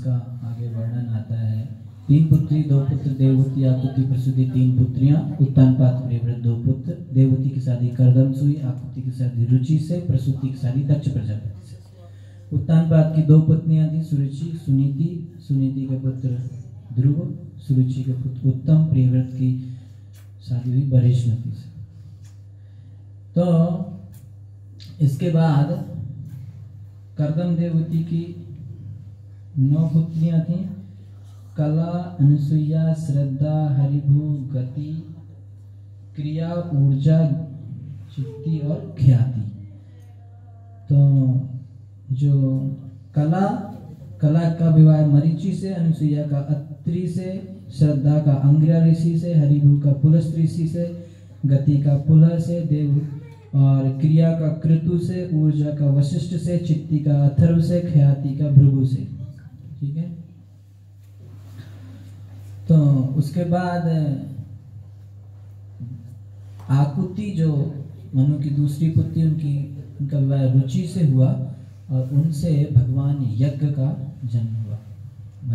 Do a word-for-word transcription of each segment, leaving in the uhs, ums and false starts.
इसका आगे वर्णन आता है। तीन पुत्री दो पुत्र देववती आकुति प्रसूति, तीन पुत्रियां उत्तानपाद परिव्रत, दो पुत्र। देववती की शादी करदम्स हुई, आकुति की शादी रुचि से, प्रसूति की शादी दक्ष प्रजापति से। उत्तानपाद की दो पत्नियां थी सुरुचि सुनीति, सुनीति के पुत्र ध्रुव, सुरुचि के पुत्र उत्तम। परिव्रत की शादी हुई वरिष्मती से। तो इसके बाद करदम देववती की नौ पुत्रियां थीं, कला, अनुसुईया, श्रद्धा, हरिभू, गति, क्रिया, ऊर्जा, चित्ती और ख्याति। तो जो कला, कला का विवाह मरीची से, अनुसुईया का अत्रि से, श्रद्धा का अंगिरा ऋषि से, हरिभू का पुलस्त्य ऋषि से, गति का पुलह से, देव और क्रिया का कृतु से, ऊर्जा का वशिष्ठ से, चित्ती का अथर्व से, ख्याति का भृगु से। ठीक है। तो उसके बाद आकुति जो मनु की दूसरी पुत्री, उनकी उनका विवाह रुचि से हुआ और उनसे भगवान यज्ञ का जन्म हुआ।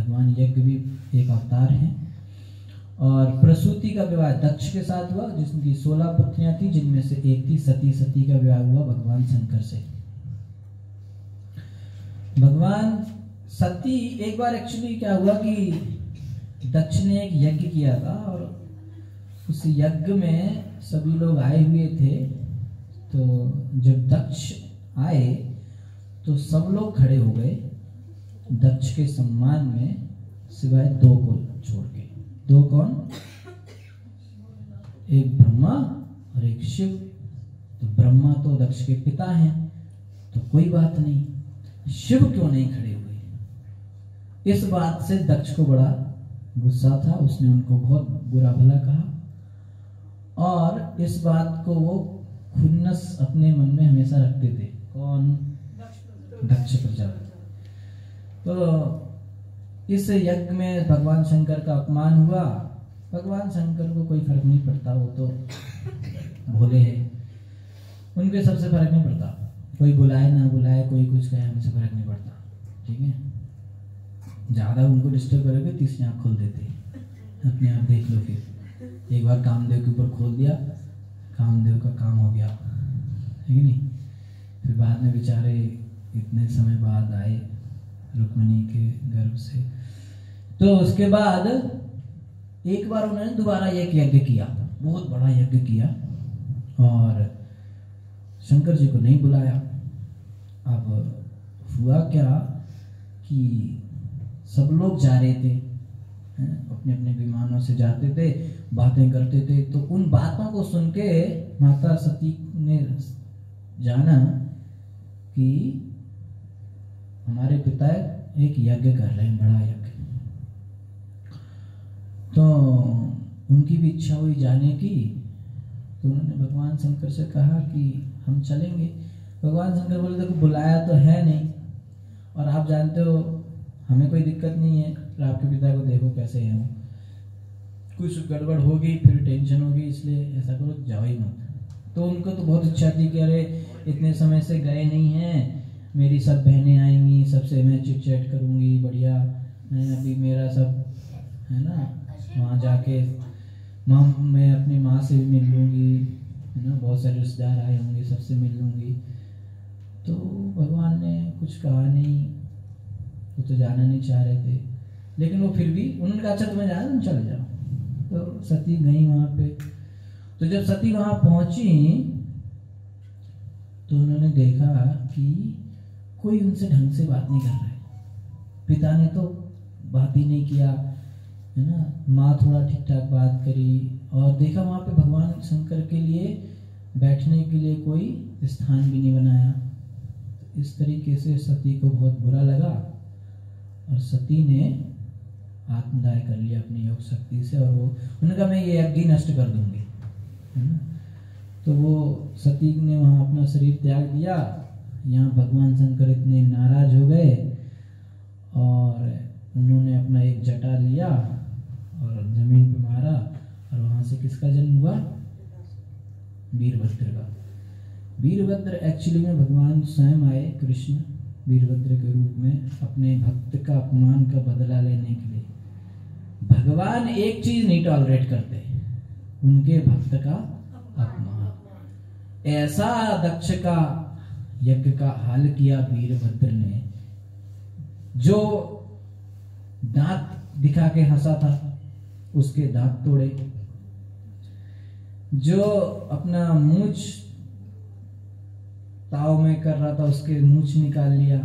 भगवान यज्ञ भी एक अवतार हैं। और प्रसूति का विवाह दक्ष के साथ हुआ, जिसकी सोलह पुत्रियां थी, जिनमें से एक थी सती। सती का विवाह हुआ भगवान शंकर से। भगवान सती एक बार एक्चुअली क्या हुआ कि दक्ष ने एक यज्ञ किया था और उस यज्ञ में सभी लोग आए हुए थे। तो जब दक्ष आए तो सब लोग खड़े हो गए दक्ष के सम्मान में, सिवाय दो को छोड़ के। दो कौन? एक ब्रह्मा और एक शिव। तो ब्रह्मा तो दक्ष के पिता हैं, तो कोई बात नहीं। शिव क्यों नहीं खड़े हुए? इस बात से दक्ष को बड़ा गुस्सा था। उसने उनको बहुत बुरा भला कहा और इस बात को वो खुन्नस अपने मन में हमेशा रखते थे। कौन? दक्ष प्रजापति। तो इस यज्ञ में भगवान शंकर का अपमान हुआ। भगवान शंकर को कोई फर्क नहीं पड़ता, वो तो भोले हैं, उनके सबसे फर्क नहीं पड़ता। कोई बुलाए ना बुलाए, कोई कुछ कहे, हमसे फर्क नहीं पड़ता। ठीक है। ज़्यादा उनको डिस्टर्ब करोगे तीसरी आँख खोल देते हैं, अपने आप देख लो। फिर एक बार कामदेव के ऊपर खोल दिया, कामदेव का काम हो गया, है कि नहीं? फिर बाद में बेचारे इतने समय बाद आए रुक्मिणी के गर्भ से। तो उसके बाद एक बार उन्होंने दोबारा एक यज्ञ किया, बहुत बड़ा यज्ञ किया और शंकर जी को नहीं बुलाया। अब हुआ क्या कि सब लोग जा रहे थे, अपने अपने विमानों से जाते थे, बातें करते थे। तो उन बातों को सुन के माता सती ने जाना कि हमारे पिता एक यज्ञ कर रहे हैं, बड़ा यज्ञ। तो उनकी भी इच्छा हुई जाने की। तो उन्होंने भगवान शंकर से कहा कि हम चलेंगे। भगवान शंकर बोले देखो बुलाया तो है नहीं और आप जानते हो हमें कोई दिक्कत नहीं है, पर आपके पिता को देखो कैसे हैं, कुछ गड़बड़ होगी फिर टेंशन होगी, इसलिए ऐसा करो, जाओ ही मत। तो उनको तो बहुत इच्छा थी कि अरे इतने समय से गए नहीं हैं, मेरी सब बहनें आएंगी, सबसे मैं चिट चैट करूँगी, बढ़िया है अभी मेरा सब है ना, वहाँ जाके माँ मैं अपनी माँ से भी मिल लूँगी, है ना, बहुत सारे रिश्तेदार आए होंगे, सबसे मिल लूँगी। तो भगवान ने कुछ कहा नहीं, वो तो जाना नहीं चाह रहे थे, लेकिन वो फिर भी उन्होंने कहा अच्छा तुम्हें जाना तुम चले जाओ। तो सती गई वहाँ पे। तो जब सती वहाँ पहुँची तो उन्होंने देखा कि कोई उनसे ढंग से बात नहीं कर रहा है। पिता ने तो बात ही नहीं किया, है ना, माँ थोड़ा ठीक ठाक बात करी। और देखा वहाँ पे भगवान शंकर के लिए बैठने के लिए कोई स्थान भी नहीं बनाया। तो इस तरीके से सती को बहुत बुरा लगा और सती ने आत्मदाय कर लिया अपनी योग शक्ति से। और वो उन्होंने कहा मैं ये यज्ञ नष्ट कर दूंगी, है ना। तो वो सती ने वहाँ अपना शरीर त्याग दिया। यहाँ भगवान शंकर इतने नाराज हो गए और उन्होंने अपना एक जटा लिया और जमीन पे मारा और वहाँ से किसका जन्म हुआ? वीरभद्र का। वीरभद्र एक्चुअली में भगवान स्वयं आए कृष्ण वीरभद्र के रूप में अपने भक्त का अपमान का बदला लेने के लिए। भगवान एक चीज नहीं टॉलरेट करते, उनके भक्त का अपमान। ऐसा दक्ष का यज्ञ का हाल किया वीरभद्र ने, जो दांत दिखा के हंसा था उसके दांत तोड़े, जो अपना मूछ ताव में कर रहा था उसके मूछ निकाल लिया,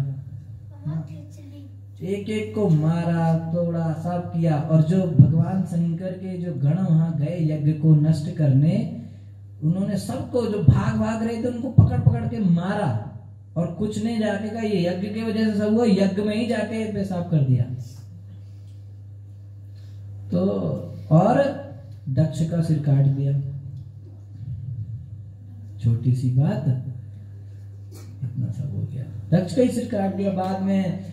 एक एक को मारा तोड़ा सब किया। और जो भगवान शंकर के जो गण वहां गए यज्ञ को नष्ट करने, उन्होंने सबको जो भाग भाग रहे थे उनको पकड़ पकड़ के मारा, और कुछ ने जाके कहा ये यज्ञ की वजह से सब हुआ, यज्ञ में ही जाके पेशाब कर दिया। तो और दक्ष का सिर काट दिया। छोटी सी बात, इतना सब हो गया, दक्ष का ही सिर काट दिया। बाद में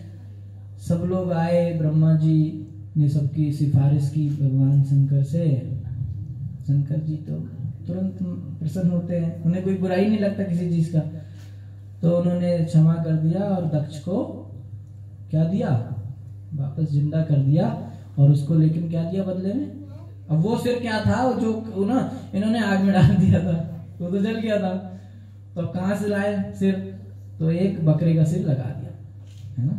सब लोग आए, ब्रह्मा जी ने सबकी सिफारिश की भगवान शंकर से। शंकर जी तो तुरंत प्रसन्न होते हैं, उन्हें कोई बुराई नहीं लगता किसी चीज का, तो उन्होंने क्षमा कर दिया और दक्ष को क्या दिया, वापस जिंदा कर दिया। और उसको लेकिन क्या दिया बदले में, अब वो सिर क्या था जो ना इन्होंने आग में डाल दिया था, वो तो जल गया था, तो अब कहाँ से लाए सिर, तो एक बकरे का सिर लगा दिया, है ना।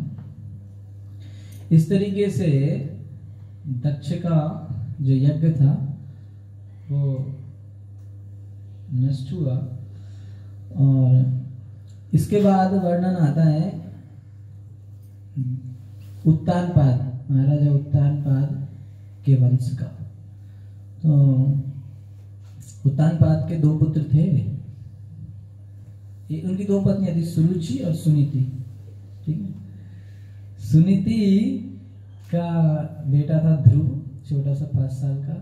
इस तरीके से दक्ष का जो यज्ञ था वो नष्ट हुआ। और इसके बाद वर्णन आता है उत्तानपाद, महाराजा उत्तानपाद के वंश का। तो उत्तानपाद के दो पुत्र थे, ये उनकी दो पत्नियां थी, सुरुचि और सुनीति। ठीक है, सुनीति का बेटा था ध्रुव, छोटा सा पाँच साल का।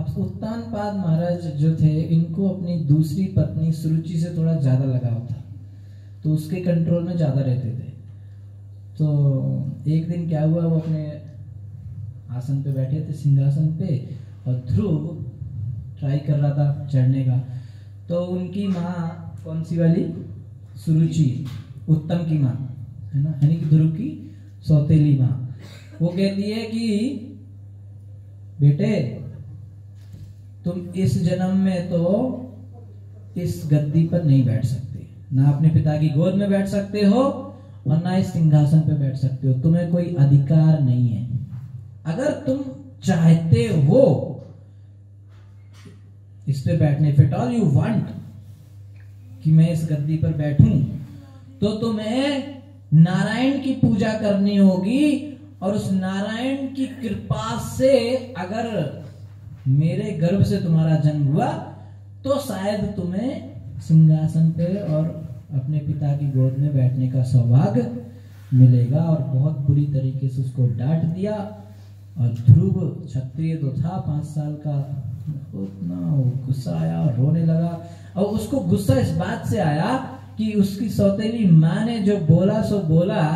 अब उत्तानपाद महाराज जो थे इनको अपनी दूसरी पत्नी सुरुचि से थोड़ा ज़्यादा लगाव था, तो उसके कंट्रोल में ज़्यादा रहते थे। तो एक दिन क्या हुआ, वो अपने आसन पे बैठे थे, सिंहासन पे, और ध्रुव ट्राई कर रहा था चढ़ने का। तो उनकी माँ कौन सी वाली, सुरुचि, उत्तम की माँ, है ना, यानी कि ध्रुव की सौतेली माँ, वो कहती है कि बेटे तुम इस जन्म में तो इस गद्दी पर नहीं बैठ सकते, ना अपने पिता की गोद में बैठ सकते हो और ना इस सिंहासन पे बैठ सकते हो, तुम्हें कोई अधिकार नहीं है। अगर तुम चाहते हो इस पे बैठने, if at all you want कि मैं इस गद्दी पर बैठूं, तो तुम्हें नारायण की पूजा करनी होगी, और उस नारायण की कृपा से अगर मेरे गर्भ से तुम्हारा जन्म हुआ तो शायद तुम्हें सिंहासन पे और अपने पिता की गोद में बैठने का सौभाग्य मिलेगा। और बहुत बुरी तरीके से उसको डांट दिया। और ध्रुव क्षत्रिय तो था, पाँच साल का, उतना गुस्सा आया और रोने लगा। और उसको गुस्सा इस बात से आया कि उसकी सौतेली माँ ने जो बोला सो बोला,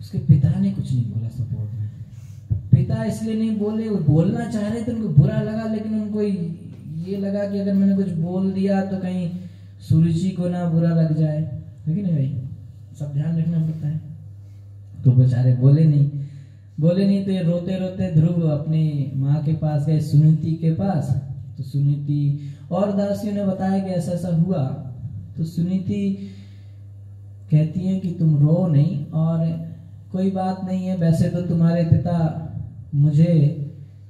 उसके पिता ने कुछ नहीं बोला सपोर्ट में। पिता इसलिए नहीं बोले, वो बोलना चाह रहे थे, उनको बुरा लगा, लेकिन उनको ये लगा कि अगर मैंने कुछ बोल दिया तो कहीं सूरजी को ना बुरा लग जाए, ठीक है भाई, सब ध्यान रखना पड़ता है। तो बेचारे बोले नहीं, बोले नहीं तो रोते रोते ध्रुव अपनी माँ के पास गए, सुनीति के पास। तो सुनीति और दासियों ने बताया कि ऐसा ऐसा हुआ। तो सुनीति कहती है कि तुम रो नहीं, और कोई बात नहीं है, वैसे तो तुम्हारे पिता मुझे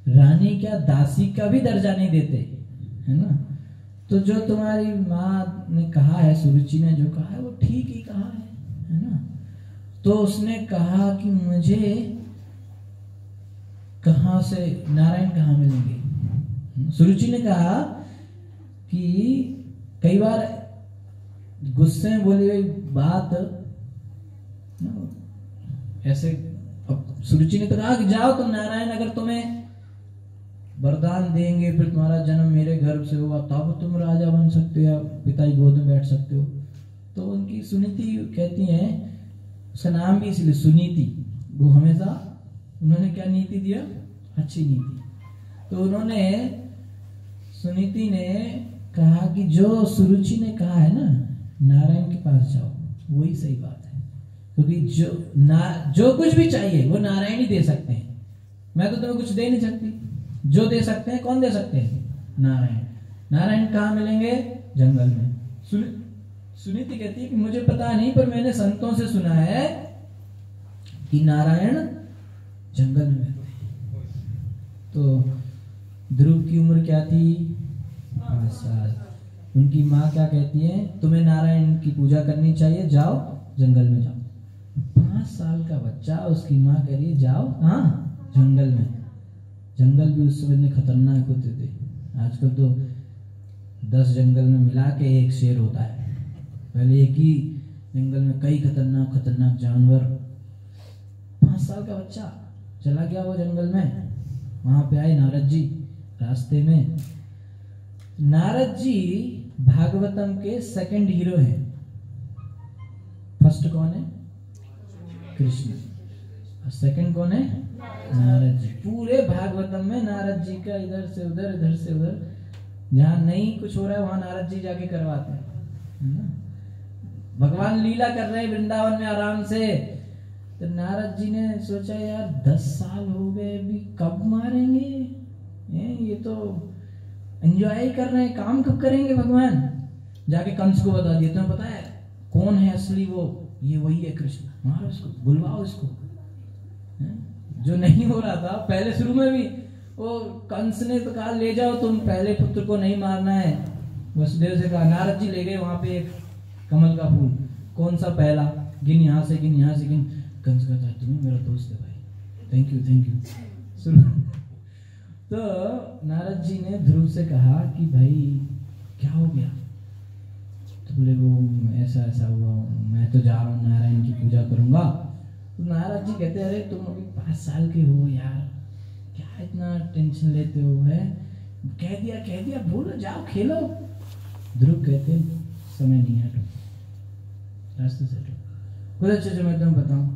रानी क्या दासी का भी दर्जा नहीं देते, है ना, तो जो तुम्हारी माँ ने कहा है, सुरुचि ने जो कहा है वो ठीक ही कहा है, है ना। तो उसने कहा कि मुझे कहाँ से नारायण कहाँ मिलेंगे। सुरुचि ने कहा कि कई बार गुस्से में बोली हुई बात ऐसे, अब सुरुचि ने तो कहा कि जाओ तुम, नारायण अगर तुम्हें वरदान देंगे फिर तुम्हारा जन्म मेरे गर्भ से होगा, तब तुम राजा बन सकते हो, पिता की गोद में बैठ सकते हो। तो उनकी सुनीति कहती हैं, उसका नाम भी इसलिए सुनीति, वो हमेशा उन्होंने क्या नीति दिया, अच्छी नीति। तो उन्होंने, सुनीति ने कहा कि जो सुरुचि ने कहा है ना, नारायण के पास जाओ, वही सही बात है। क्योंकि जो ना जो कुछ भी चाहिए वो नारायण ही दे सकते हैं। मैं तो तुम्हें कुछ दे नहीं सकती। जो दे सकते हैं कौन दे सकते हैं? नारायण। नारायण कहाँ मिलेंगे? जंगल में। सुनीति कहती है कि मुझे पता नहीं पर मैंने संतों से सुना है कि नारायण जंगल में रहते हैं। तो ध्रुव की उम्र क्या थी? पाँच साल। उनकी माँ क्या कहती है? तुम्हें नारायण की पूजा करनी चाहिए, जाओ जंगल में जाओ। पाँच साल का बच्चा, उसकी माँ कह रही है जाओ हाँ जंगल में। जंगल भी उस समय इतने खतरनाक होते थे, आजकल तो दस जंगल में मिला के एक शेर होता है, पहले एक ही जंगल में कई खतरनाक खतरनाक जानवर। पाँच साल का बच्चा चला गया वो जंगल में। वहाँ पे आए नारद जी। रास्ते में नारद जी भागवतम के सेकंड हीरो हैं। फर्स्ट कौन है? कृष्ण। और सेकंड कौन है? नारद जी। पूरे भागवतम में नारद जी का इधर से उधर इधर से उधर, जहाँ नहीं कुछ हो रहा है वहां नारद जी जाके करवाते हैं। भगवान लीला कर रहे हैं वृंदावन में आराम से। तो नारद जी ने सोचा यार दस साल हो गए अभी कब मारेंगे ये, तो एंजॉय कर रहे हैं, काम कब करेंगे भगवान। जाके कंस को बता दिया, तुम्हें पता है कौन है असली वो? ये वही है कृष्ण, मारो इसको, बुलवाओ इसको। जो नहीं हो रहा था पहले शुरू में भी, वो कंस ने तो कहा ले जाओ तुम, पहले पुत्र को नहीं मारना है। वसुदेव से कहा, नारद जी ले गए वहां पे एक कमल का फूल, कौन सा पहला, गिन यहाँ से गिन यहाँ से गिन। कंस कहता है तुम्हें मेरा दोस्त है भाई, थैंक यू थैंक यू। तो नारद जी ने ध्रुव से कहा कि भाई क्या हो गया? तो बोले वो ऐसा ऐसा हुआ, मैं तो जा रहा हूँ नारायण की पूजा करूँगा। तो नारद जी कहते अरे तुम अभी पाँच साल के हो यार, क्या इतना टेंशन लेते हो? है कह दिया कह दिया भूलो, जाओ खेलो। ध्रुव कहते समय नहीं है, हटो रास्ते से हटो। बोले अच्छा मैं तुम बताऊं,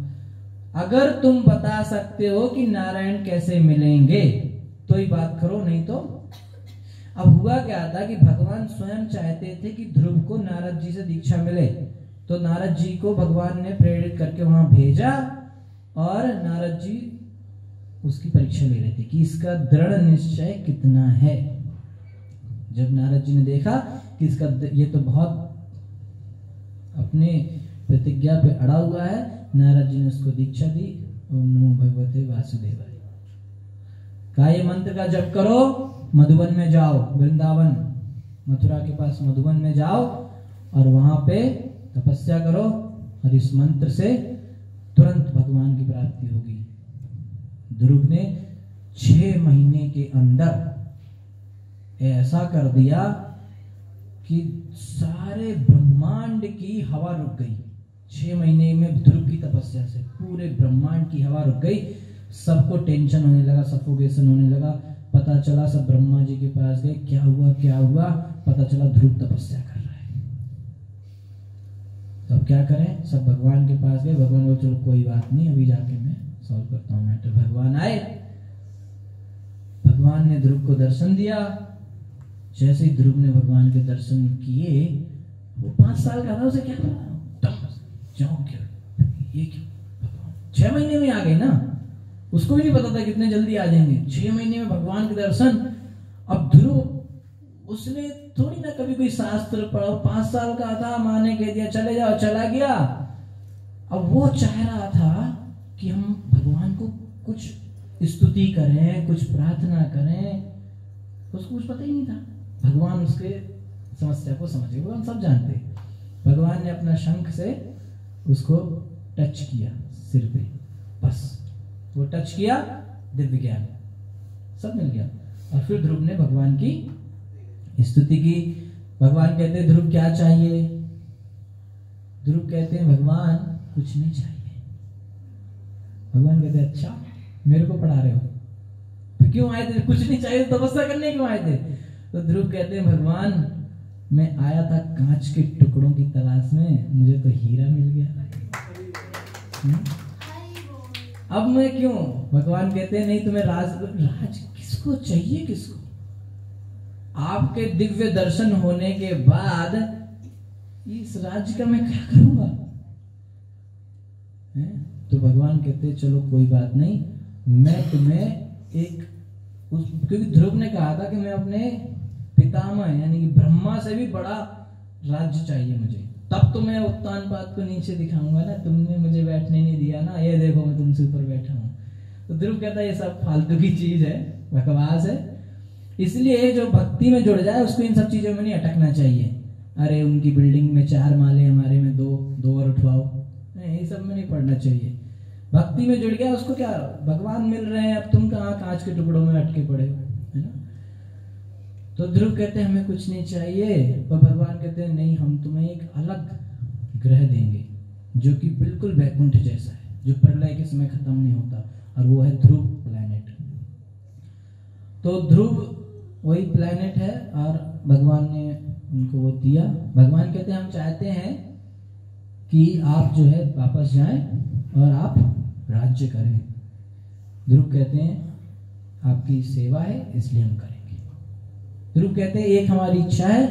अगर तुम बता सकते हो कि नारायण कैसे मिलेंगे तो ही बात करो, नहीं तो। अब हुआ क्या था कि भगवान स्वयं चाहते थे कि ध्रुव को नारद जी से दीक्षा मिले, तो नारद जी को भगवान ने प्रेरित करके वहां भेजा। और नारद जी उसकी परीक्षा ले रहे थे कि इसका दृढ़ निश्चय कितना है। जब नारद जी ने देखा कि इसका ये तो बहुत अपने प्रतिज्ञा पे अड़ा हुआ है, नारद जी ने उसको दीक्षा दी, ओम नमो भगवते वासुदेवाय का ये मंत्र का जप करो, मधुबन में जाओ, वृंदावन मथुरा के पास मधुबन में जाओ और वहां पे तपस्या करो और इस मंत्र से तुरंत भगवान की प्राप्ति होगी। ध्रुव ने छह महीने के अंदर ऐसा कर दिया कि सारे ब्रह्मांड की हवा रुक गई। छह महीने में ध्रुव की तपस्या से पूरे ब्रह्मांड की हवा रुक गई। सबको टेंशन होने लगा, सफोकेशन होने लगा। पता चला सब ब्रह्मा जी के पास गए, क्या हुआ क्या हुआ। पता चला ध्रुव तपस्या कर रहा है। तो अब क्या करें? सब भगवान के पास गए। भगवान बोले चलो कोई बात नहीं, अभी जाके मैं सॉल्व करता हूँ मैटर। भगवान आए, भगवान ने ध्रुव को दर्शन दिया। जैसे ही ध्रुव ने भगवान के दर्शन किए, वो पांच साल का था, उसे क्या पता? ये क्या भगवान छह महीने में आ गए ना, उसको भी नहीं पता था कितने जल्दी आ जाएंगे। छह महीने में भगवान के दर्शन। अब ध्रुव, उसने थोड़ी ना कभी कोई शास्त्र पढ़ा, पांच साल का था, माँ ने कह दिया चले जाओ, चला गया। अब वो चाह रहा था कि हम भगवान को कुछ स्तुति करें, कुछ प्रार्थना करें, उसको कुछ पता ही नहीं था। भगवान उसके समस्या को समझे, भगवान सब जानते। भगवान ने अपना शंख से उसको टच किया सिर पे, बस वो टच किया, दिव्य ज्ञान सब मिल गया। और फिर ध्रुव ने भगवान की स्तुति की। भगवान कहते हैं ध्रुव क्या चाहिए? ध्रुव कहते हैं भगवान कुछ नहीं चाहिए। भगवान कहते अच्छा मेरे को पढ़ा रहे हो, तो क्यों आए थे? कुछ नहीं चाहिए तो तपस्या करने क्यों आए थे? तो ध्रुव कहते हैं भगवान मैं आया था कांच के टुकड़ों की तलाश में, मुझे तो हीरा मिल गया। अब मैं क्यों? भगवान कहते हैं नहीं तुम्हें राज राज किसको चाहिए? किसको? आपके दिव्य दर्शन होने के बाद इस राज्य का मैं क्या करूंगा? है? तो भगवान कहते हैं चलो कोई बात नहीं, मैं तुम्हें एक उस, क्योंकि ध्रुव ने कहा था कि मैं अपने पितामह यानी कि ब्रह्मा से भी बड़ा राज्य चाहिए मुझे, तब तो मैं उत्तानपाद को नीचे दिखाऊंगा ना, तुमने मुझे बैठने नहीं दिया ना, ये देखो मैं तुमसे ऊपर बैठा हूँ। तो ध्रुव कहता है ये सब फालतू की चीज है, बकवास है। इसलिए जो भक्ति में जुड़ जाए उसको इन सब चीजों में नहीं अटकना चाहिए। अरे उनकी बिल्डिंग में चार माले, हमारे में दो दो और उठवाओ, ये सब में नहीं पड़ना चाहिए। भक्ति में जुड़ गया उसको क्या, भगवान मिल रहे हैं, अब तुम कहाँ कांच के टुकड़ों में अटके पड़े हो, है ना। तो ध्रुव कहते हैं हमें कुछ नहीं चाहिए, पर भगवान कहते हैं नहीं, हम तुम्हें एक अलग ग्रह देंगे जो कि बिल्कुल वैकुंठ जैसा है, जो प्रलय के समय खत्म नहीं होता, और वो है ध्रुव प्लैनेट। तो ध्रुव वही प्लैनेट है और भगवान ने उनको वो दिया। भगवान कहते हैं हम चाहते हैं कि आप जो है वापस जाएं और आप राज्य करें। ध्रुव कहते हैं आपकी सेवा है इसलिए हम करेंगे। ध्रुव कहते हैं एक हमारी इच्छा है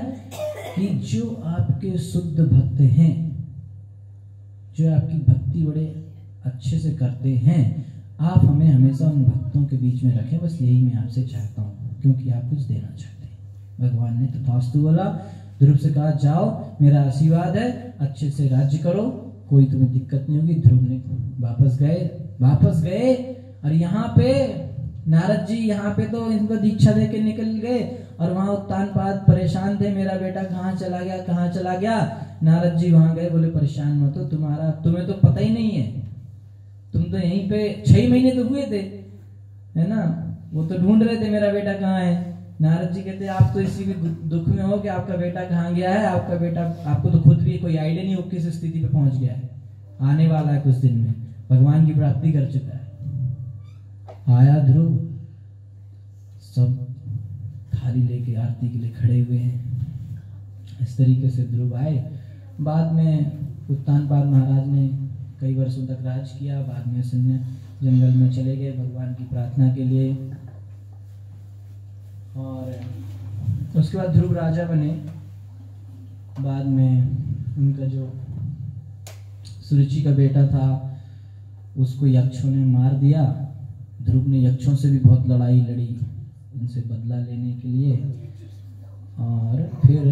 कि जो आपके शुद्ध भक्त हैं, जो आपकी भक्ति बड़े अच्छे से करते हैं, आप हमें हमेशा उन भक्तों के बीच में रखें, बस यही मैं आपसे चाहता हूँ, क्योंकि आप कुछ देना चाहते हैं। भगवान ने तथास्तु बोला, ध्रुव से कहा जाओ मेरा आशीर्वाद है, अच्छे से राज्य करो, कोई तुम्हें दिक्कत नहीं होगी। ध्रुव ने वापस गए, वापस गए और यहाँ पे नारद जी यहाँ पे तो इनको दीक्षा देके निकल गए, और वहाँ उत्तानपाद परेशान थे, मेरा बेटा कहाँ चला गया कहाँ चला गया। नारद जी वहाँ गए, बोले परेशान मत हो, तुम्हारा तुम्हें तो पता ही नहीं है, तुम तो यहीं पे छह महीने तो हुए थे, है ना, वो तो ढूंढ रहे थे मेरा बेटा कहाँ है। नारद जी कहते आप तो इसी भी दुख में हो कि आपका बेटा कहाँ गया है, आपका बेटा आपको तो खुद भी कोई आइडिया नहीं हो किस स्थिति पे पहुंच गया है, आने वाला है कुछ दिन में, भगवान की प्राप्ति कर चुका है। आया ध्रुव, सब थाली लेके आरती के लिए खड़े हुए हैं। इस तरीके से ध्रुव आए। बाद में उत्तानपाद महाराज ने कई वर्षों तक राज किया, बाद में शून्य जंगल में चले गए भगवान की प्रार्थना के लिए, और उसके बाद ध्रुव राजा बने। बाद में उनका जो सुरुचि का बेटा था उसको यक्षों ने मार दिया। ध्रुव ने यक्षों से भी बहुत लड़ाई लड़ी उनसे बदला लेने के लिए, और फिर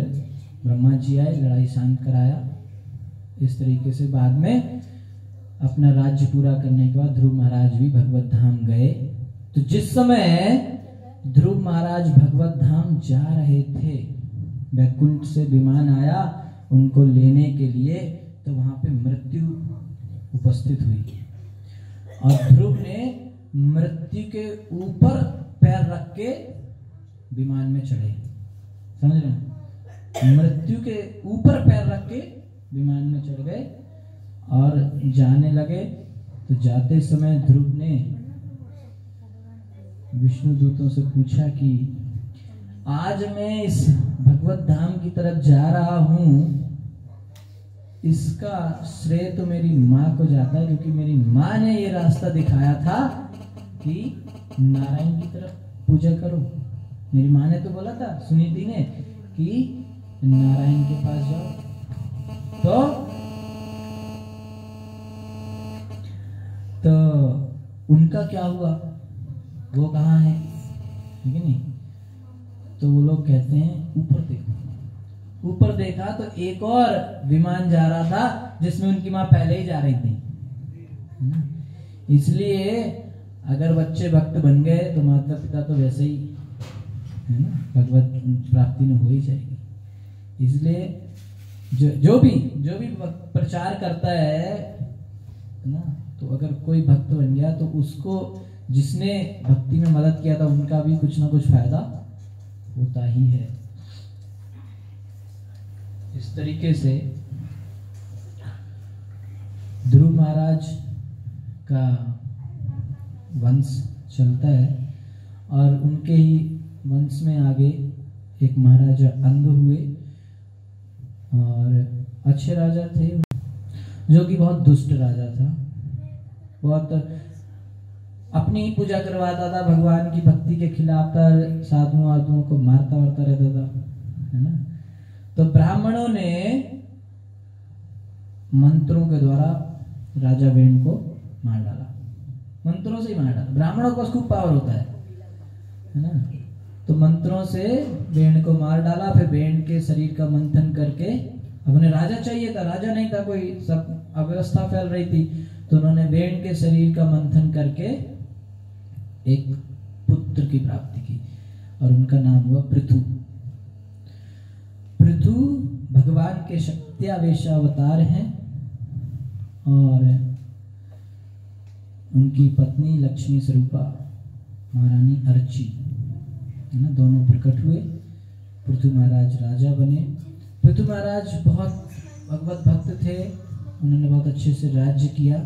ब्रह्मा जी आए, लड़ाई शांत कराया। इस तरीके से बाद में अपना राज्य पूरा करने के बाद ध्रुव महाराज भी भगवत धाम गए। तो जिस समय ध्रुव महाराज भगवत धाम जा रहे थे, वैकुंठ से विमान आया उनको लेने के लिए, तो वहां पे मृत्यु उपस्थित हुई, और ध्रुव ने मृत्यु के ऊपर पैर रख के विमान में चढ़े। समझ रहे, मृत्यु के ऊपर पैर रख के विमान में चढ़ गए और जाने लगे। तो जाते समय ध्रुव ने विष्णु दूतों से पूछा कि आज मैं इस भगवत धाम की तरफ जा रहा हूं, इसका श्रेय तो मेरी माँ को जाता है, क्योंकि मेरी माँ ने ये रास्ता दिखाया था कि नारायण की तरफ पूजा करो। मेरी माँ ने तो बोला था, सुनीति ने, कि नारायण के पास जाओ। तो तो उनका क्या हुआ, वो कहाँ है, ठीक है नहीं। तो वो लोग कहते हैं ऊपर देखो, ऊपर देखा तो एक और विमान जा रहा था जिसमें उनकी माँ पहले ही जा रही थी। इसलिए अगर बच्चे भक्त बन गए तो माता पिता तो वैसे ही, है ना, भगवत प्राप्ति में हो ही जाएगी। इसलिए जो जो भी जो भी प्रचार करता है ना, तो अगर कोई भक्त बन गया तो उसको जिसने भक्ति में मदद किया था उनका भी कुछ ना कुछ फायदा होता ही है। इस तरीके से ध्रुव महाराज का वंश चलता है, और उनके ही वंश में आगे एक महाराजा अंग हुए और अच्छे राजा थे, जो कि बहुत दुष्ट राजा था, बहुत अपनी ही पूजा करवाता था, भगवान की भक्ति के खिलाफ था, साधुओं साधुओं को मारता वारता रहता था, है ना। तो ब्राह्मणों ने मंत्रों के द्वारा राजा वेण को मार डाला, मंत्रों से ही मार डाला। ब्राह्मणों के पास खूब पावर होता है, है ना, तो मंत्रों से वेण को मार डाला। फिर वेण के शरीर का मंथन करके, अपने राजा चाहिए था, राजा नहीं था कोई, सब अव्यवस्था फैल रही थी, तो उन्होंने वेण के शरीर का मंथन करके एक पुत्र की प्राप्ति की और उनका नाम हुआ पृथु। पृथु भगवान के शक्त्यावेशावतार हैं और उनकी पत्नी लक्ष्मी स्वरूपा महारानी अर्ची, है ना, दोनों प्रकट हुए। पृथु महाराज राजा बने। पृथु महाराज बहुत भगवत भक्त थे, उन्होंने बहुत अच्छे से राज्य किया।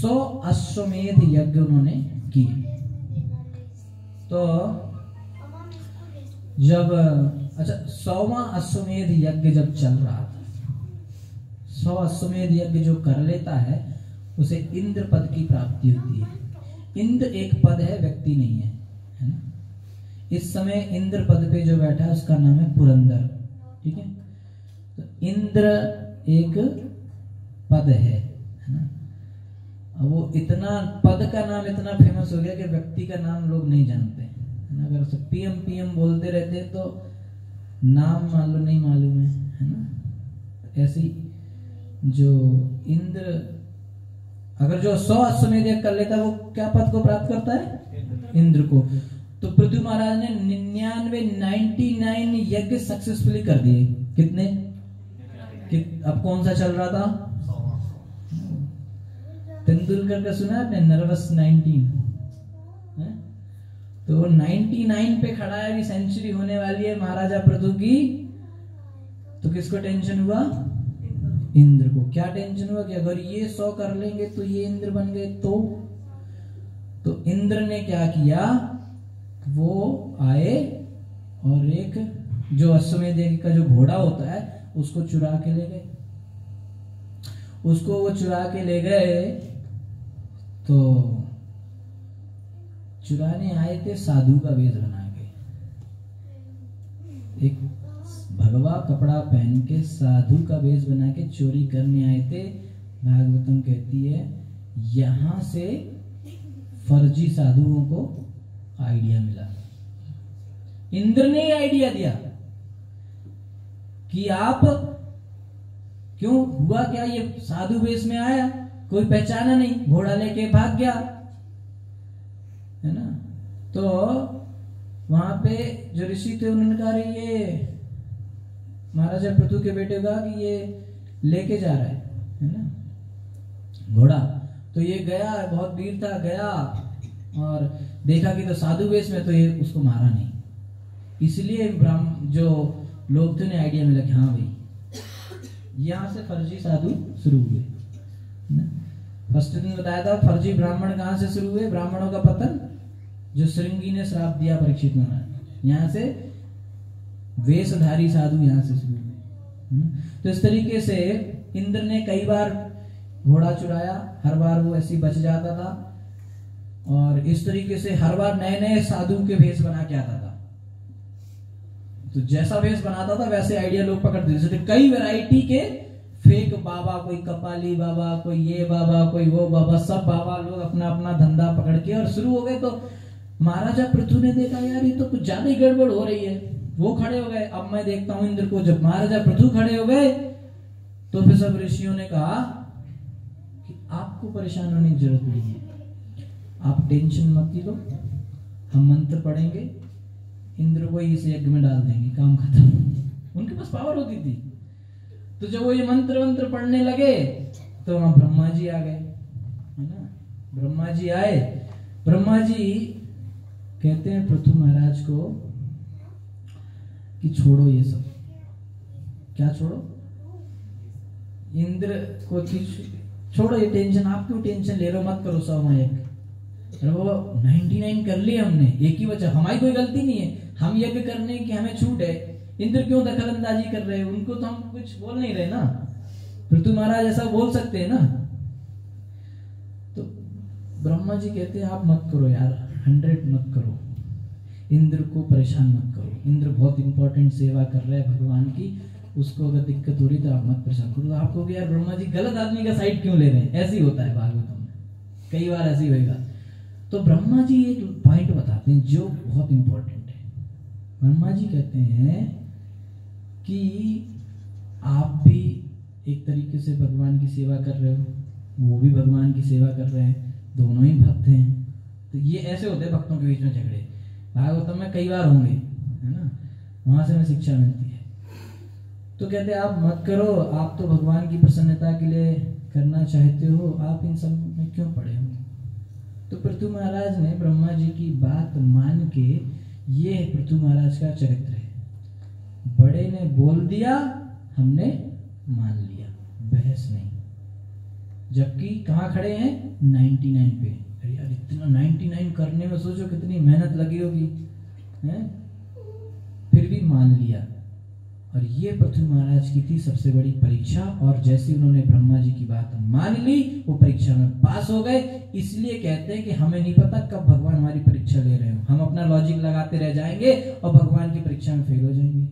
सौ अश्वमेध यज्ञ उन्होंने किए। तो जब अच्छा सौवां अश्वमेध यज्ञ जब चल रहा था, सौ अश्वमेध यज्ञ जो कर लेता है उसे इंद्र पद की प्राप्ति होती है। इंद्र एक पद है, व्यक्ति नहीं है, है ना। इस समय इंद्र पद पे जो बैठा है उसका नाम है पुरंदर, ठीक है। तो इंद्र एक पद है, है ना। वो इतना पद का नाम इतना फेमस हो गया कि व्यक्ति का नाम लोग नहीं जानते, है ना। अगर उसे पीएम पीएम बोलते रहते तो नाम मालूम नहीं मालूम है, है ना। ऐसी जो इंद्र अगर जो सौ अश्वमेध कर लेता वो क्या पद को प्राप्त करता है, इंद्र को। तो पृथु महाराज ने निन्यानवे नाइनटी नाइन यज्ञ सक्सेसफुली कर दिए। कितने कि, अब कौन सा चल रहा था? तेंदुलकर का सुना आपने नर्वस नाइनटीन है? तो निन्यानवे पे खड़ा है, अभी सेंचुरी होने वाली है महाराजा पृथु की। तो किसको टेंशन हुआ? इंद्र को। क्या टेंशन हुआ कि अगर ये सौ कर लेंगे तो ये इंद्र बन गए तो तो इंद्र ने क्या किया, वो आए और एक जो अश्वमेध यज्ञ का जो घोड़ा होता है उसको चुरा के ले गए। उसको वो चुरा के ले गए। तो चुराने आए थे, साधु का वेश बना के, एक भगवा कपड़ा पहन के साधु का वेश बना के चोरी करने आए थे। भागवतम कहती है यहां से फर्जी साधुओं को आइडिया मिला। इंद्र ने ही आइडिया दिया कि आप क्यों, हुआ क्या, ये साधु वेश में आया, कोई पहचाना नहीं, घोड़ा लेके भाग गया, है ना। तो वहां पे जो ऋषि थे उन्होंने कहा ये महाराजा पृथु के बेटे का कि ये लेके जा रहा है, है ना, घोड़ा। तो ये गया, बहुत वीर था, गया और देखा कि तो साधु वेश में, तो ये उसको मारा नहीं। इसलिए ब्राह्मण जो लोग थे उन्हें आइडिया मिला कि हाँ भाई यहाँ से फर्जी साधु शुरू हुए। फर्स्ट दिन बताया था फर्जी ब्राह्मण कहाँ से शुरू हुए, ब्राह्मणों का पतन जो श्रृंगी ने श्राप दिया परीक्षित महाराज, यहाँ से वेशधारी साधु यहाँ से शुरू हुए। तो इस तरीके से इंद्र ने कई बार घोड़ा चुराया, हर बार वो ऐसी बच जाता था, और इस तरीके से हर बार नए नए साधु के भेष बना के आता था। तो जैसा भेष बनाता था वैसे आइडिया लोग पकड़ते थे। तो कई वैरायटी के फेक बाबा, कोई कपाली बाबा, कोई ये बाबा, कोई वो बाबा, सब बाबा लोग अपना अपना धंधा पकड़ के और शुरू हो गए। तो महाराजा पृथु ने देखा यार ये तो कुछ ज्यादा ही गड़बड़ हो रही है, वो खड़े हो गए। अब मैं देखता हूं इंद्र को। जब महाराजा पृथु खड़े हो गए तो फिर सब ऋषियों ने कहा कि आपको परेशान होने की जरूरत नहीं है, आप टेंशन मत लो, हम मंत्र पढ़ेंगे, इंद्र को इस यज्ञ में डाल देंगे, काम खत्म। उनके पास पावर होती थी। तो जब वो ये मंत्र मंत्र पढ़ने लगे तो वहां ब्रह्मा जी आ गए, है ना। ब्रह्मा जी आए, ब्रह्मा जी कहते हैं पृथु महाराज को कि छोड़ो ये सब। क्या छोड़ो? इंद्र को छोड़ो, ये टेंशन, आप क्यों टेंशन ले रहे हो, मत करो सब। वहां निन्यानवे कर लिए हमने, एक ही बचा, हमारी कोई गलती नहीं है, हम यज्ञ करने की हमें छूट है। इंद्र क्यों दखल अंदाजी कर रहे हैं, उनको तो हम कुछ बोल नहीं रहे ना, पृथु महाराज ऐसा बोल सकते हैं ना। तो ब्रह्मा जी कहते हैं आप मत करो यार, हंड्रेड मत करो, इंद्र को परेशान मत करो, इंद्र बहुत इंपॉर्टेंट सेवा कर रहे हैं भगवान की, उसको अगर दिक्कत हो रही तो आप मत परेशान करो। आप कहोगे यार ब्रह्मा जी गलत आदमी का साइड क्यों ले रहे हैं, ऐसे ही होता है भागवतम में, कई बार ऐसे ही होगा। तो ब्रह्मा जी एक पॉइंट बताते हैं जो बहुत इंपॉर्टेंट है। ब्रह्मा जी कहते हैं कि आप भी एक तरीके से भगवान की सेवा कर रहे हो, वो भी भगवान की सेवा कर रहे हैं, दोनों ही भक्त हैं। तो ये ऐसे होते हैं भक्तों के बीच में झगड़े, भागवतम में कई बार होंगे, है ना, वहाँ से हमें शिक्षा मिलती है। तो कहते हैं आप मत करो, आप तो भगवान की प्रसन्नता के लिए करना चाहते हो, आप इन सब में क्यों पड़े हो। तो पृथु महाराज ने ब्रह्मा जी की बात मान के, ये पृथु महाराज का चरित्र है, बड़े ने बोल दिया हमने मान लिया, बहस नहीं। जबकि कहाँ खड़े हैं निन्यानवे पे, अरे यार इतना निन्यानवे करने में सोचो कितनी मेहनत लगी होगी, हैं, फिर भी मान लिया। और ये पृथु महाराज की थी सबसे बड़ी परीक्षा, और जैसे उन्होंने ब्रह्मा जी की बात मान ली वो परीक्षा में पास हो गए। इसलिए कहते हैं कि हमें नहीं पता कब भगवान हमारी परीक्षा ले रहे हो, हम अपना लॉजिक लगाते रह जाएंगे और भगवान की परीक्षा में फेल हो जाएंगे।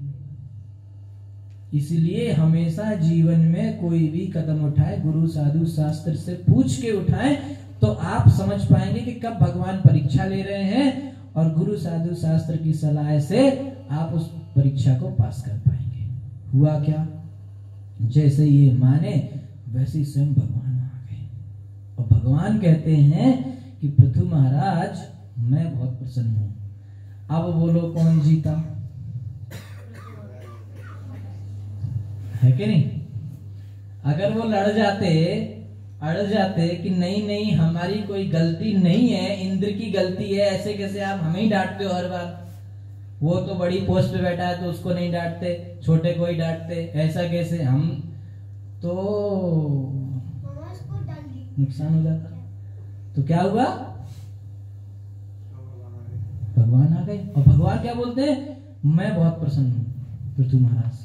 इसलिए हमेशा जीवन में कोई भी कदम उठाए, गुरु साधु शास्त्र से पूछ के उठाए, तो आप समझ पाएंगे कि कब भगवान परीक्षा ले रहे हैं, और गुरु साधु शास्त्र की सलाह से आप उस परीक्षा को पास कर पाएंगे। हुआ क्या, जैसे ये माने वैसे स्वयं भगवान आ गए, और भगवान कहते हैं कि पृथु महाराज मैं बहुत प्रसन्न हूं। अब बोलो कौन जीता है कि नहीं। अगर वो लड़ जाते अड़ जाते कि नहीं नहीं हमारी कोई गलती नहीं है, इंद्र की गलती है, ऐसे कैसे आप हमें ही डांटते हो हर बार, वो तो बड़ी पोस्ट पे बैठा है तो उसको नहीं डांटते, छोटे को ही डांटते, ऐसा कैसे, हम तो नुकसान हो जाता। तो क्या हुआ, भगवान आ गए, और भगवान क्या बोलते हैं, मैं बहुत प्रसन्न हूं पृथु महाराज से,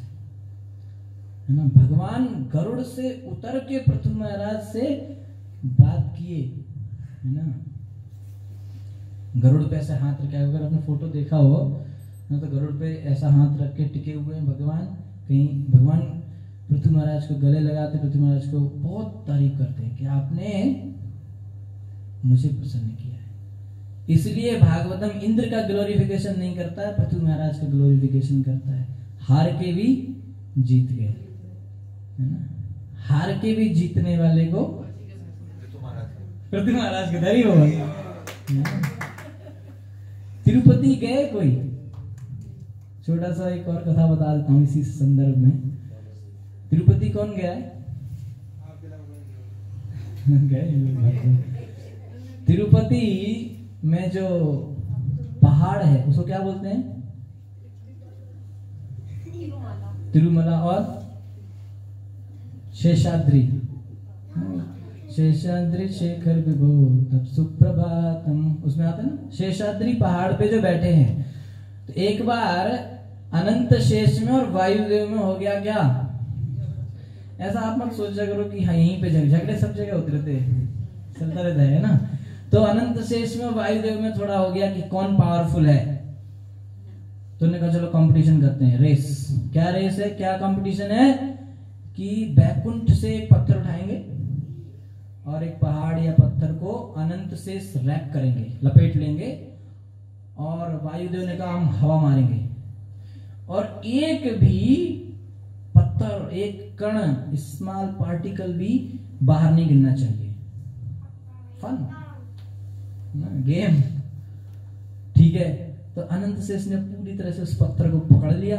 है ना। भगवान गरुड़ से उतर के पृथु महाराज से बात किए, है ना, गरुड़ पे ऐसे हाथ रखा, अगर आपने फोटो देखा हो तो गरुड़ पे ऐसा हाथ रख के टिके हुए हैं भगवान, कहीं भगवान पृथु महाराज को गले लगाते, पृथु महाराज को बहुत तारीफ करते हैं कि आपने मुझे प्रसन्न किया है। इसलिए भागवतम इंद्र का ग्लोरिफिकेशन नहीं करता है, पृथु महाराज का ग्लोरिफिकेशन करता है। हार के भी जीत गए, है ना, हार के भी जीतने वाले को पृथु महाराज के दरी हो। तिरुपति गए कोई, छोटा सा एक और कथा बता देता हूँ इसी संदर्भ में। तिरुपति कौन गया है तिरुपति में जो पहाड़ है उसको क्या बोलते हैं, तिरुमला और शेषाद्री, शेषाद्रि शेखर विभो तब सुप्रभातम, उसमें आता है ना, शेषाद्रि पहाड़ पे जो बैठे हैं। तो एक बार अनंत शेष में और वायु देव में हो गया क्या, ऐसा आप मत सोचा करो कि हाँ यहीं पे झगड़े, सब जगह होते रहते चलता रहता है ना। तो अनंत शेष में और वायु देव में थोड़ा हो गया कि कौन पावरफुल है, तो उन्होंने कहा चलो कंपटीशन करते हैं, रेस। क्या रेस है, क्या कंपटीशन है, कि बैकुंठ से एक पत्थर उठाएंगे और एक पहाड़ या पत्थर को अनंत शेष रैप करेंगे, लपेट लेंगे, और वायुदेव ने कहा हम हवा मारेंगे, और एक भी पत्थर, एक कण, स्मॉल पार्टिकल भी बाहर नहीं गिरना चाहिए। फन ना गेम, ठीक है। तो अनंत शेष ने पूरी तरह से उस पत्थर को पकड़ लिया।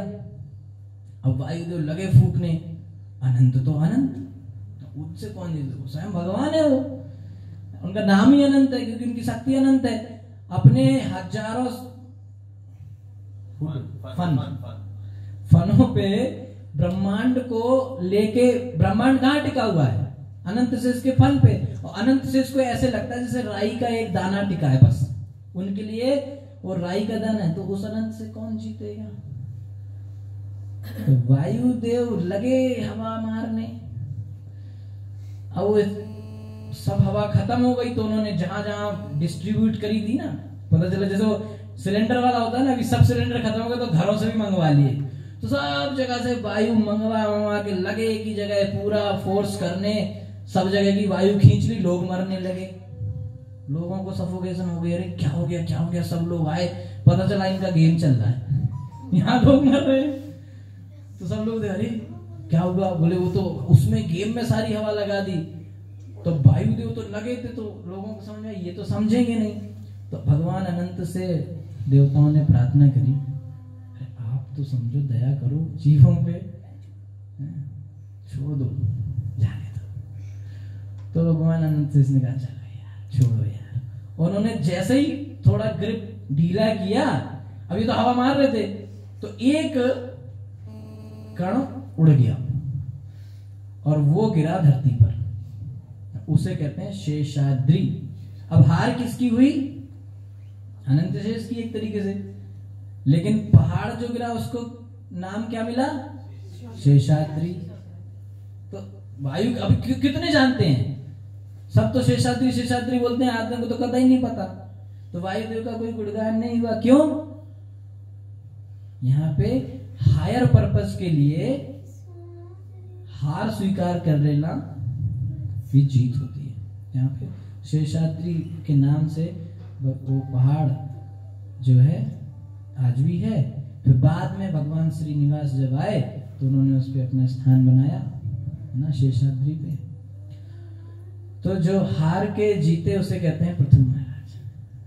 अब वायुदेव लगे फूकने, अनंत तो अनंत, तो उससे कौन जीते, स्वयं भगवान है वो, उनका नाम ही अनंत है क्योंकि उनकी शक्ति अनंत है। अपने हजारों फन, फन, फन, फनों पे ब्रह्मांड को लेके, ब्रह्मांड कहां टिका हुआ है, अनंत शेष के फन पे, और अनंत शेष को ऐसे लगता है जैसे राई का एक दाना टिका है, बस उनके लिए वो राई का दाना है। तो उस अनंत से कौन जीतेगा। तो वायुदेव लगे हवा मारने, अब सब हवा खत्म हो गई, तो उन्होंने जहां जहां डिस्ट्रीब्यूट करी थी ना, पता चला जैसे सिलेंडर वाला होता है ना, अभी सब सिलेंडर खत्म हो गए तो घरों से भी मंगवा लिए, तो सब जगह से वायु मंगवा मंगवा के लगे एक ही जगह पूरा फोर्स करने, सब जगह की वायु खींच ली, लोग मरने लगे, लोगों को सफोकेशन हो गई। अरे क्या हो गया क्या हो गया, सब लोग आए, पता चला इनका गेम चल रहा है, यहाँ लोग मर रहे हैं। तो सब लोग अरे क्या होगा, बोले वो तो उसमें गेम में सारी हवा लगा दी। तो वायुदेव तो लगे थे, तो लोगों को समझ में ये तो समझेंगे नहीं। तो भगवान अनंत से देवताओं ने प्रार्थना करी, आप तो समझो, दया करो जीवों पे, छोड़ दो, जाने दो। तो भगवान अनंत से इसने कहा चलो यार छोड़ो यार। और उन्होंने जैसे ही थोड़ा ग्रिप ढीला किया, अभी तो हवा मार रहे थे, तो एक कण उड़ गया और वो गिरा धरती पर। उसे कहते हैं शेषाद्री। अब हार किसकी हुई? अनंत शेष की एक तरीके से, लेकिन पहाड़ जो गिरा उसको नाम क्या मिला? शेषाद्री। तो वायु अब कि, कितने जानते हैं? सब तो शेषाद्री शेषाद्री बोलते हैं, आदमी को तो कदा ही नहीं पता। तो वायुदेव का कोई गुणगान नहीं हुआ, क्यों? यहां पे हायर पर्पस के लिए हार स्वीकार कर लेना भी जीत होती है। यहाँ पे शेषाद्री के नाम से वो पहाड़ जो है आज भी है। फिर बाद में भगवान श्रीनिवास जब आए तो उन्होंने उस पर अपना स्थान बनाया ना, शेषाद्री पे। तो जो हार के जीते उसे कहते हैं पृथु महाराज,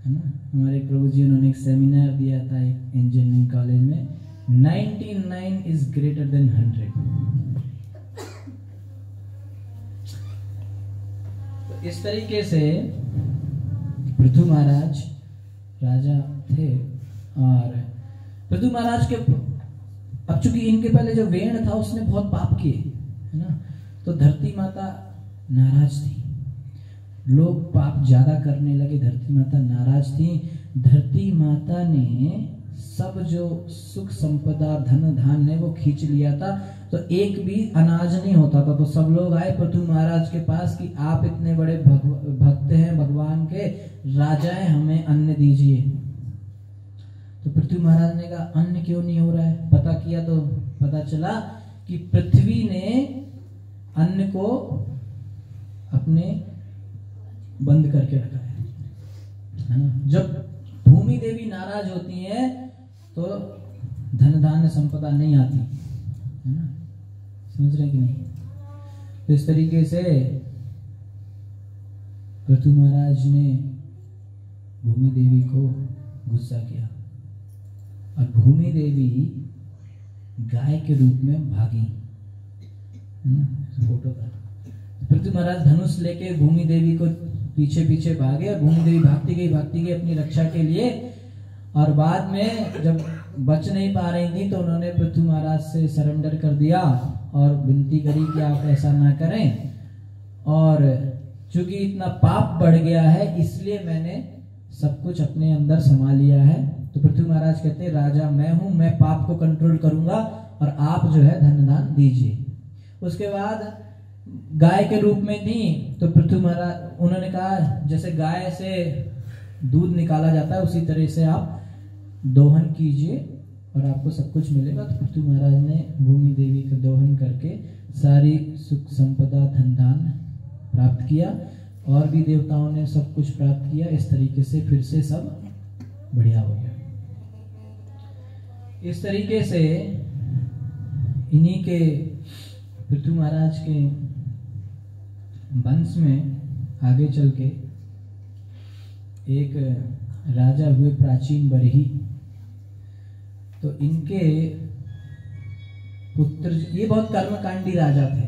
है ना। हमारे प्रभु जी उन्होंने एक सेमिनार दिया था एक इंजीनियरिंग कॉलेज में, निन्यानवे is greater than one hundred। तो इस तरीके से पृथु महाराज राजा थे। और पृथु महाराज के अब चूंकि इनके पहले जो वेण था उसने बहुत पाप किए, है ना, तो धरती माता नाराज थी, लोग पाप ज्यादा करने लगे, धरती माता नाराज थी। धरती माता ने सब जो सुख संपदा धन धान्य वो खींच लिया था, तो एक भी अनाज नहीं होता था। तो सब लोग आए पृथु महाराज के पास कि आप इतने बड़े भक्त हैं भगवान के, राजाएं, हमें अन्न दीजिए। तो पृथु महाराज ने कहा अन्न क्यों नहीं हो रहा है? पता किया तो पता चला कि पृथ्वी ने अन्न को अपने बंद करके रखा है, है ना। जब भूमि देवी नाराज होती है तो धन धान्य संपदा नहीं आती, है ना, समझ रहे कि नहीं। तो इस तरीके से पृथु महाराज ने भूमि देवी को गुस्सा किया और भूमि देवी गाय के रूप में भागी, है ना, फोटो था। पृथु महाराज धनुष लेके भूमि देवी को पीछे पीछे भागे और भूमि देवी भागती गई भागती गई अपनी रक्षा के लिए। और बाद में जब बच नहीं पा रही थी तो उन्होंने पृथु महाराज से सरेंडर कर दिया और विनती करी कि आप ऐसा ना करें, और चूंकि इतना पाप बढ़ गया है इसलिए मैंने सब कुछ अपने अंदर समा लिया है। तो पृथु महाराज कहते हैं राजा मैं हूं, मैं पाप को कंट्रोल करूंगा और आप जो है धन दान दीजिए। उसके बाद गाय के रूप में थी तो पृथु महाराज उन्होंने कहा जैसे गाय से दूध निकाला जाता है उसी तरह से आप दोहन कीजिए और आपको सब कुछ मिलेगा। तो पृथु महाराज ने भूमि देवी का दोहन करके सारी सुख संपदा धन धान प्राप्त किया और भी देवताओं ने सब कुछ प्राप्त किया। इस तरीके से फिर से सब बढ़िया हो गया। इस तरीके से इन्हीं के पृथु महाराज के वंश में आगे चल के एक राजा हुए प्राचीन बरही। तो इनके पुत्र, ये बहुत कर्मकांडी राजा थे।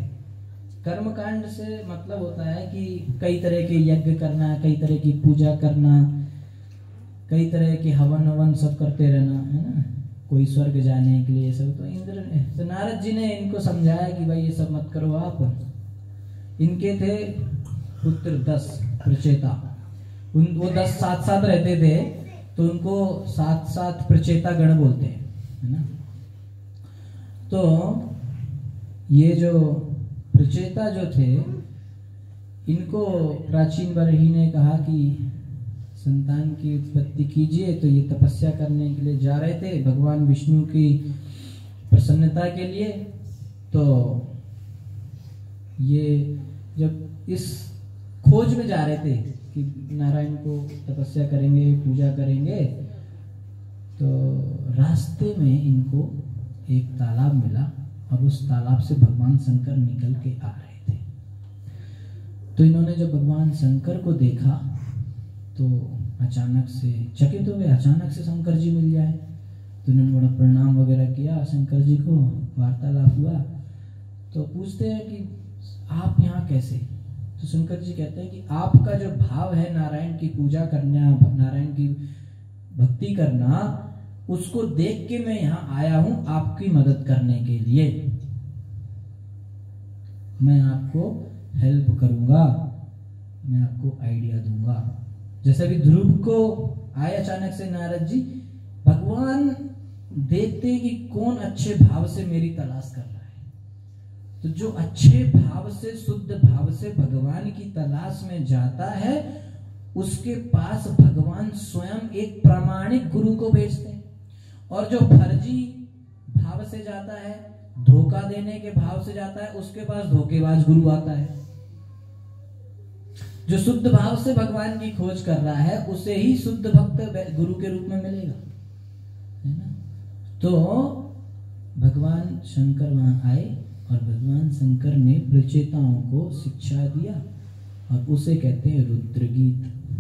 कर्मकांड से मतलब होता है कि कई तरह के यज्ञ करना, कई तरह की पूजा करना, कई तरह के हवन हवन सब करते रहना, है ना, कोई स्वर्ग जाने के लिए सब। तो इंद्र ने, तो नारद जी ने इनको समझाया कि भाई ये सब मत करो आप। इनके थे पुत्र दस प्रचेता। उन वो दस साथ साथ रहते थे तो उनको साथ साथ प्रचेता गण बोलते हैं, है ना। तो ये जो प्रचेता जो थे इनको प्राचीन बरही ने कहा कि संतान की उत्पत्ति कीजिए। तो ये तपस्या करने के लिए जा रहे थे, भगवान विष्णु की प्रसन्नता के लिए। तो ये जब इस खोज में जा रहे थे कि नारायण को तपस्या करेंगे, पूजा करेंगे, तो रास्ते में इनको एक तालाब मिला और उस तालाब से भगवान शंकर निकल के आ रहे थे। तो इन्होंने जब भगवान शंकर को देखा तो अचानक से चकित हो गए, अचानक से शंकर जी मिल जाए। तो इन्होंने बड़ा प्रणाम वगैरह किया, शंकर जी को वार्तालाप हुआ। तो पूछते हैं कि आप यहाँ कैसे? तो शंकर जी कहते हैं कि आपका जो भाव है नारायण की पूजा करना, नारायण की भक्ति करना, उसको देख के मैं यहाँ आया हूँ आपकी मदद करने के लिए। मैं आपको हेल्प करूँगा, मैं आपको आइडिया दूंगा। जैसे भी ध्रुव को आए अचानक से नारद जी, भगवान देखते हैं कि कौन अच्छे भाव से मेरी तलाश कर रहा है। तो जो अच्छे भाव से, शुद्ध भाव से भगवान की तलाश में जाता है, उसके पास भगवान स्वयं एक प्रामाणिक गुरु को भेजते हैं। और जो फर्जी भाव से जाता है, धोखा देने के भाव से जाता है, उसके पास धोखेबाज गुरु आता है। जो शुद्ध भाव से भगवान की खोज कर रहा है, उसे ही शुद्ध भक्त गुरु के रूप में मिलेगा, है ना। तो भगवान शंकर वहां आए और भगवान शंकर ने प्रचेताओं को शिक्षा दिया और उसे कहते हैं रुद्रगीत।